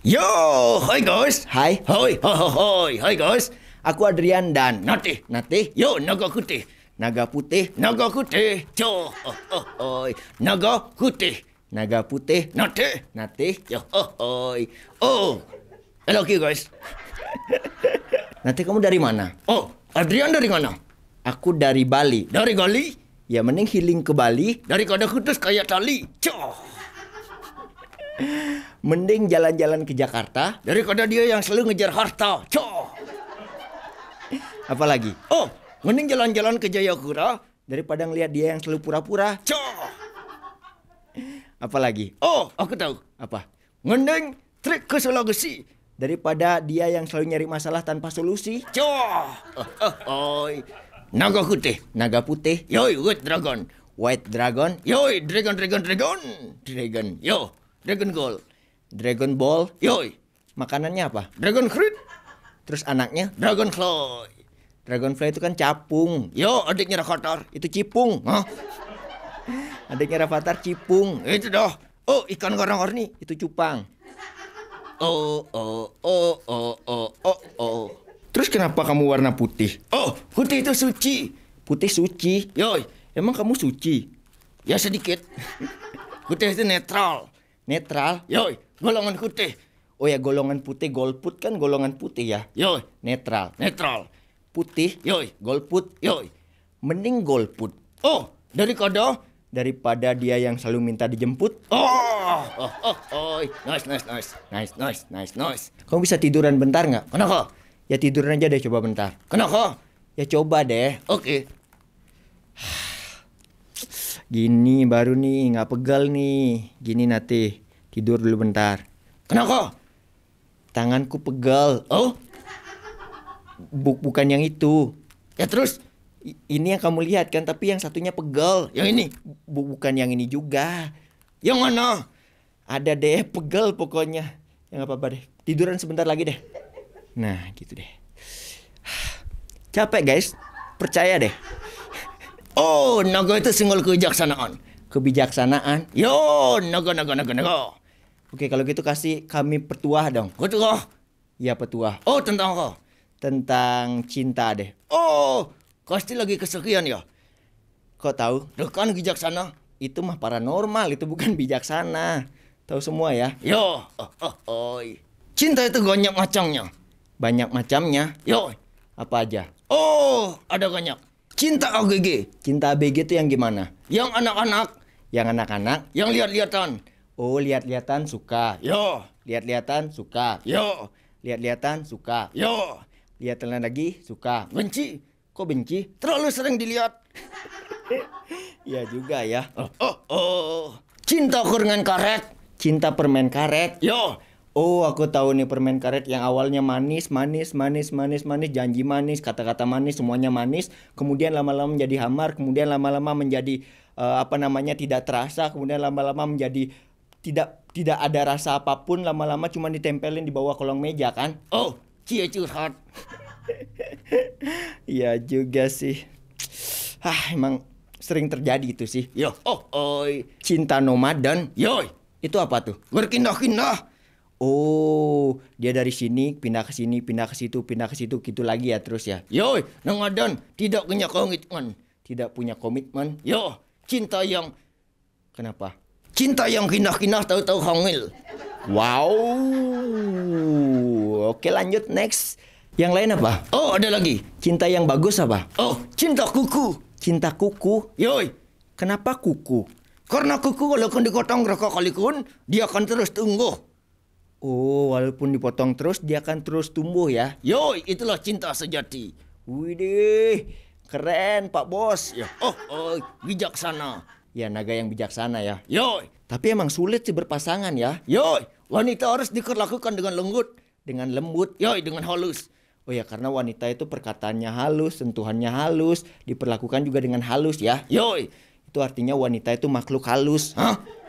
Yo, hoi guys. Hai. Hoi, hoi, hoi guys. Aku Adryan dan Natih. Natih. Yo, naga putih. Naga putih. Naga putih. Yo, hoi. Naga putih. Naga putih. Natih. Natih. Yo, hoi. Oh. Hello guys. Natih, kamu dari mana? Oh, Adryan dari mana? Aku dari Bali. Dari Bali? Ya mending healing ke Bali daripada kudus kayak tali. Coh. Mending jalan-jalan ke Jakarta daripada dia yang selalu ngejar harta. Coh. Apalagi? Oh, mending jalan-jalan ke Jayakura daripada ngelihat dia yang selalu pura-pura. Coh. Apalagi? Oh, aku tahu. Apa? Mending trek ke Sulawesi daripada dia yang selalu nyari masalah tanpa solusi. Coh. Naga putih. Naga putih. Yoi, white dragon. White dragon. Yoi, dragon. Dragon. Yo. Dragon Ball. Dragon Ball. Yoi. Makanannya apa? Dragon Fruit. Terus anaknya? Dragon Claw. Dragon Fly itu kan capung. Yo, adiknya Rafatar. Itu cipung. Hah? Adiknya Rafatar cipung. Itu dah. Oh, ikan goreng-goreng itu cupang. Oh. Terus kenapa kamu warna putih? Oh, putih itu suci. Putih suci. Yoi. Emang kamu suci? Ya sedikit. Putih itu netral. Netral. Yoi, golongan putih. Oh ya, golongan putih, golput kan golongan putih ya. Yoi, netral. Putih, yoi, golput, yoi. Mending golput. Oh, daripada dia yang selalu minta dijemput. Oh. Nice. Kamu bisa tiduran bentar nggak? Kenapa? Ya tiduran aja deh, coba bentar. Kenapa? Ya coba deh. Oke. Gini baru nih, nggak pegal nih. Gini Natih, tidur dulu bentar. Kenapa? Tanganku pegal. Oh? Bukan yang itu. Ya terus? Ini yang kamu lihat kan, tapi yang satunya pegal. Yang ini? Bukan yang ini juga. Yang mana? Ada deh, pegal pokoknya. Ya nggak apa-apa deh, tiduran sebentar lagi deh. Nah gitu deh. Capek guys, percaya deh. Oh, naga itu simbol kebijaksanaan. Kebijaksanaan. Yo, naga. Oke, kalau gitu kasih kami petuah dong. Petuah? Ya, petuah. Oh, tentang apa? Tentang cinta deh. Oh, pasti lagi kesekian ya? Kok tahu? Dekan bijaksana. Itu mah paranormal, itu bukan bijaksana. Tahu semua ya? Yo, cinta itu banyak macamnya. Banyak macamnya? Yo. Apa aja? Oh, ada banyak. Cinta AGG. Cinta ABG itu yang gimana? Yang anak-anak. Yang anak-anak? Yang lihat-lihatan. Oh, lihat-lihatan suka. Yo. Lihat-lihatan suka. Yo. Lihat-lihatan suka. Yo. Lihat-lihatan lagi suka. Benci. Kok benci? Terlalu sering dilihat. Ya juga ya. Oh. Cinta kurungan karet. Cinta permen karet. Yo. Oh, aku tahu nih permen karet yang awalnya manis, janji manis, kata-kata manis, semuanya manis. Kemudian lama-lama menjadi hambar, kemudian lama-lama menjadi tidak terasa, kemudian lama-lama menjadi tidak ada rasa apapun, lama-lama cuma ditempelin di bawah kolong meja kan? Oh, cie curhat. Iya juga sih. Ah, emang sering terjadi itu sih. Yo, cinta nomaden. Yo, itu apa tuh? Berkindah-kindah. Oh, dia dari sini pindah ke sini, pindah ke situ, gitu lagi ya terus ya. Yoi, nomaden tidak punya komitmen. Tidak punya komitmen. Yo, cinta yang kenapa? Cinta yang kinah-kinah tahu-tahu hamil. Wow. Oke, lanjut next. Yang lain apa? Oh, ada lagi. Cinta yang bagus apa? Oh, cinta kuku. Cinta kuku. Yoi. Kenapa kuku? Karena kuku walaupun dikotong berapa kali pun, dia akan terus tumbuh. Oh, walaupun dipotong terus, dia akan terus tumbuh ya. Yoi, itulah cinta sejati. Widih, keren Pak Bos. Ya. Oh, bijaksana. Ya, naga yang bijaksana ya. Yoi. Tapi emang sulit sih berpasangan ya. Yoi, wanita harus diperlakukan dengan lembut. Dengan lembut, yoi, dengan halus. Oh ya, karena wanita itu perkataannya halus, sentuhannya halus. Diperlakukan juga dengan halus ya. Yoi. Itu artinya wanita itu makhluk halus. Hah?